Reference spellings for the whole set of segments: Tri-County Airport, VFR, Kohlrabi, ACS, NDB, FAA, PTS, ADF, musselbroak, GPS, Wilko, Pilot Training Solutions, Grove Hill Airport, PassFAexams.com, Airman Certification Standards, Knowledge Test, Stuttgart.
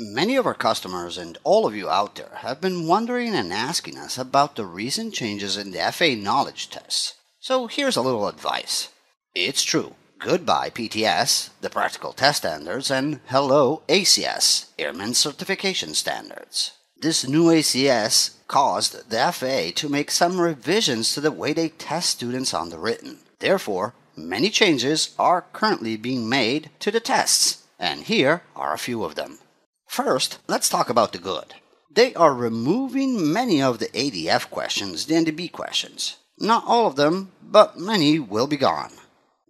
Many of our customers and all of you out there have been wondering and asking us about the recent changes in the FAA knowledge tests. So here's a little advice. It's true. Goodbye PTS, the Practical Test Standards, and hello ACS, Airman Certification Standards. This new ACS caused the FAA to make some revisions to the way they test students on the written. Therefore, many changes are currently being made to the tests, and here are a few of them. First, let's talk about the good. They are removing many of the ADF questions, the NDB questions. Not all of them, but many will be gone.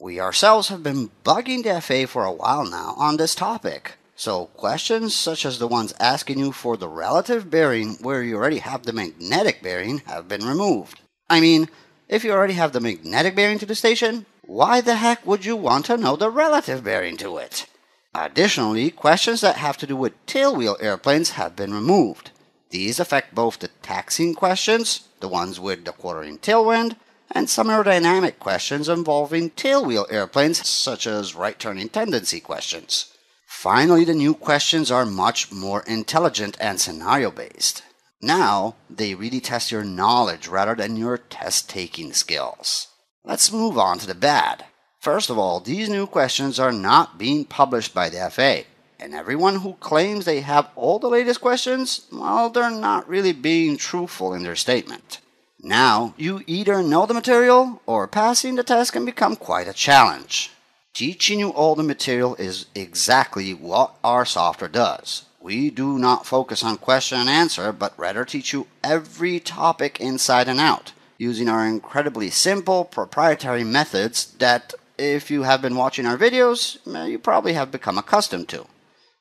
We ourselves have been bugging the FAA for a while now on this topic. So questions such as the ones asking you for the relative bearing where you already have the magnetic bearing have been removed. I mean, if you already have the magnetic bearing to the station, why the heck would you want to know the relative bearing to it? Additionally, questions that have to do with tailwheel airplanes have been removed. These affect both the taxiing questions, the ones with the quartering tailwind, and some aerodynamic questions involving tailwheel airplanes, such as right-turning tendency questions. Finally, the new questions are much more intelligent and scenario-based. Now, they really test your knowledge rather than your test-taking skills. Let's move on to the bad. First of all, these new questions are not being published by the FAA, and everyone who claims they have all the latest questions, well, they're not really being truthful in their statement. Now, you either know the material or passing the test can become quite a challenge. Teaching you all the material is exactly what our software does. We do not focus on question and answer, but rather teach you every topic inside and out, using our incredibly simple proprietary methods that, if you have been watching our videos, you probably have become accustomed to.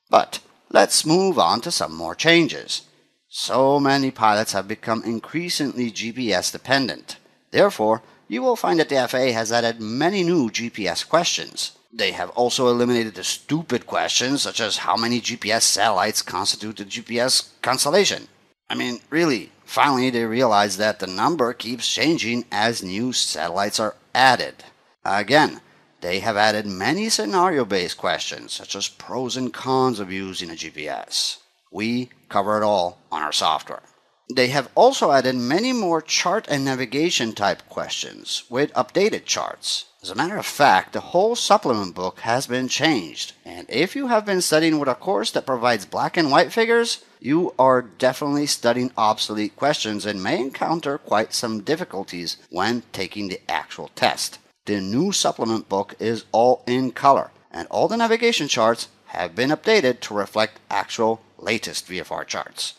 But let's move on to some more changes. So many pilots have become increasingly GPS dependent. Therefore, you will find that the FAA has added many new GPS questions. They have also eliminated the stupid questions such as how many GPS satellites constitute the GPS constellation. I mean, really, finally they realize that the number keeps changing as new satellites are added. Again, they have added many scenario-based questions, such as pros and cons of using a GPS. We cover it all on our software. They have also added many more chart and navigation type questions with updated charts. As a matter of fact, the whole supplement book has been changed, and if you have been studying with a course that provides black and white figures, you are definitely studying obsolete questions and may encounter quite some difficulties when taking the actual test. The new supplement book is all in color, and all the navigation charts have been updated to reflect actual latest VFR charts.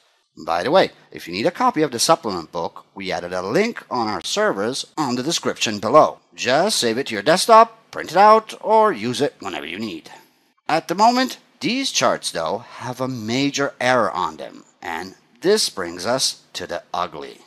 By the way, if you need a copy of the supplement book, we added a link on our servers on the description below. Just save it to your desktop, print it out, or use it whenever you need. At the moment, these charts, though, have a major error on them, and this brings us to the ugly.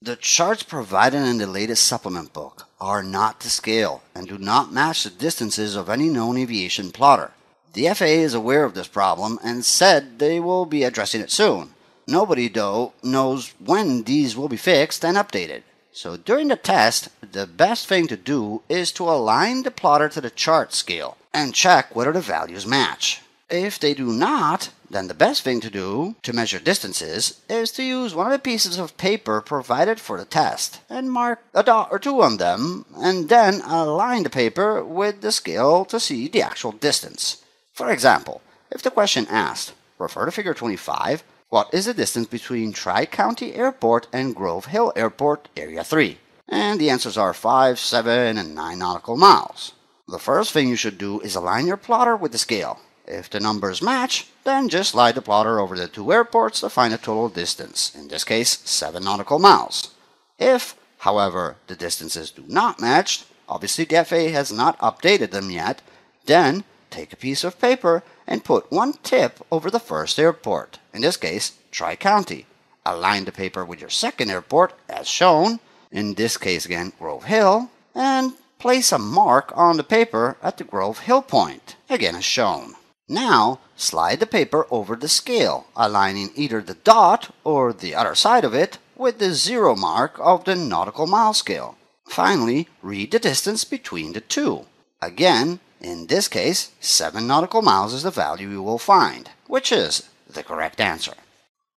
The charts provided in the latest supplement book are not to scale and do not match the distances of any known aviation plotter. The FAA is aware of this problem and said they will be addressing it soon. Nobody, though, knows when these will be fixed and updated. So during the test, the best thing to do is to align the plotter to the chart scale and check whether the values match. If they do not, then the best thing to do to measure distances is to use one of the pieces of paper provided for the test and mark a dot or two on them, and then align the paper with the scale to see the actual distance. For example, if the question asked, refer to figure 25, what is the distance between Tri-County Airport and Grove Hill Airport, Area 3? And the answers are 5, 7, and 9 nautical miles. The first thing you should do is align your plotter with the scale. If the numbers match, then just slide the plotter over the two airports to find the total distance, in this case 7 nautical miles. If, however, the distances do not match, obviously the FAA has not updated them yet, then take a piece of paper and put one tip over the first airport, in this case Tri-County. Align the paper with your second airport as shown, in this case again Grove Hill, and place a mark on the paper at the Grove Hill point, again as shown. Now, slide the paper over the scale, aligning either the dot or the other side of it with the zero mark of the nautical mile scale. Finally, read the distance between the two. Again, in this case, 7 nautical miles is the value you will find, which is the correct answer.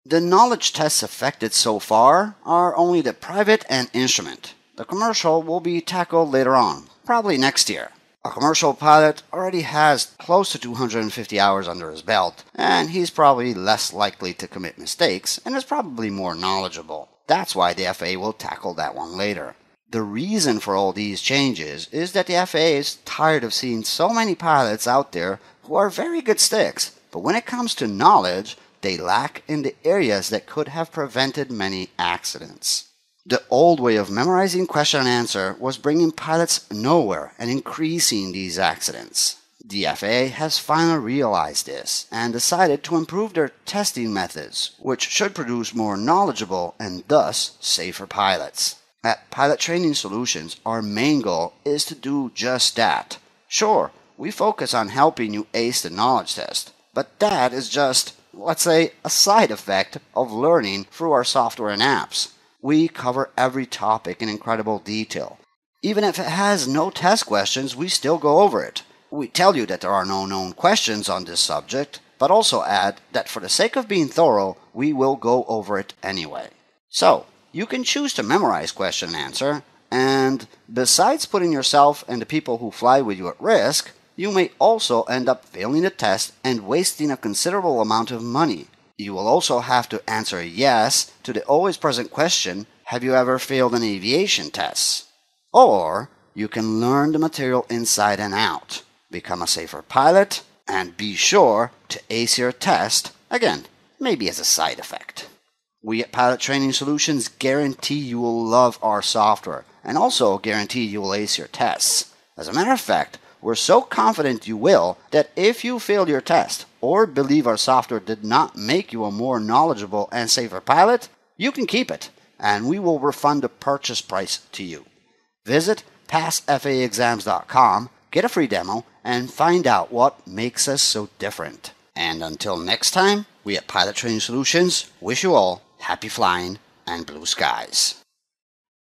The knowledge tests affected so far are only the private and instrument. The commercial will be tackled later on, probably next year. A commercial pilot already has close to 250 hours under his belt, and he's probably less likely to commit mistakes and is probably more knowledgeable. That's why the FAA will tackle that one later. The reason for all these changes is that the FAA is tired of seeing so many pilots out there who are very good sticks, but when it comes to knowledge, they lack in the areas that could have prevented many accidents. The old way of memorizing question and answer was bringing pilots nowhere and increasing these accidents. The FAA has finally realized this and decided to improve their testing methods, which should produce more knowledgeable and thus safer pilots. At Pilot Training Solutions, our main goal is to do just that. Sure, we focus on helping you ace the knowledge test, but that is just, let's say, a side effect of learning through our software and apps. We cover every topic in incredible detail. Even if it has no test questions, we still go over it. We tell you that there are no known questions on this subject, but also add that for the sake of being thorough, we will go over it anyway. So, you can choose to memorize question and answer, and besides putting yourself and the people who fly with you at risk, you may also end up failing the test and wasting a considerable amount of money. You will also have to answer yes to the always present question, have you ever failed an aviation test? Or you can learn the material inside and out, become a safer pilot, and be sure to ace your test, again, maybe as a side effect. We at Pilot Training Solutions guarantee you will love our software and also guarantee you will ace your tests. As a matter of fact, we're so confident you will that if you fail your test or believe our software did not make you a more knowledgeable and safer pilot, you can keep it and we will refund the purchase price to you. Visit PassFAexams.com, get a free demo, and find out what makes us so different. And until next time, we at Pilot Training Solutions wish you all happy flying and blue skies.